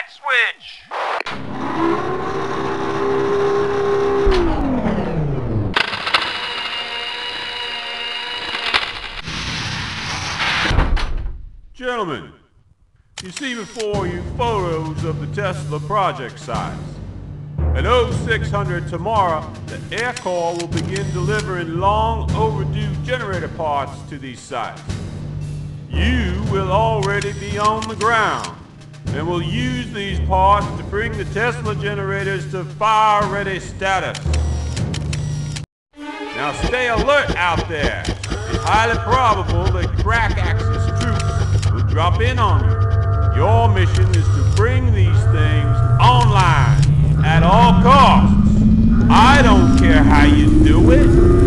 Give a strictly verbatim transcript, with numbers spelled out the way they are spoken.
that switch! Gentlemen, you see before you photos of the Tesla project sites. At oh six hundred tomorrow, the Air Corps will begin delivering long overdue generator parts to these sites. You will already be on the ground and will use these parts to bring the Tesla generators to fire-ready status. Now stay alert out there. It's highly probable that crack axis troops will drop in on you. Your mission is to bring these things online at all costs. I don't care how you do it.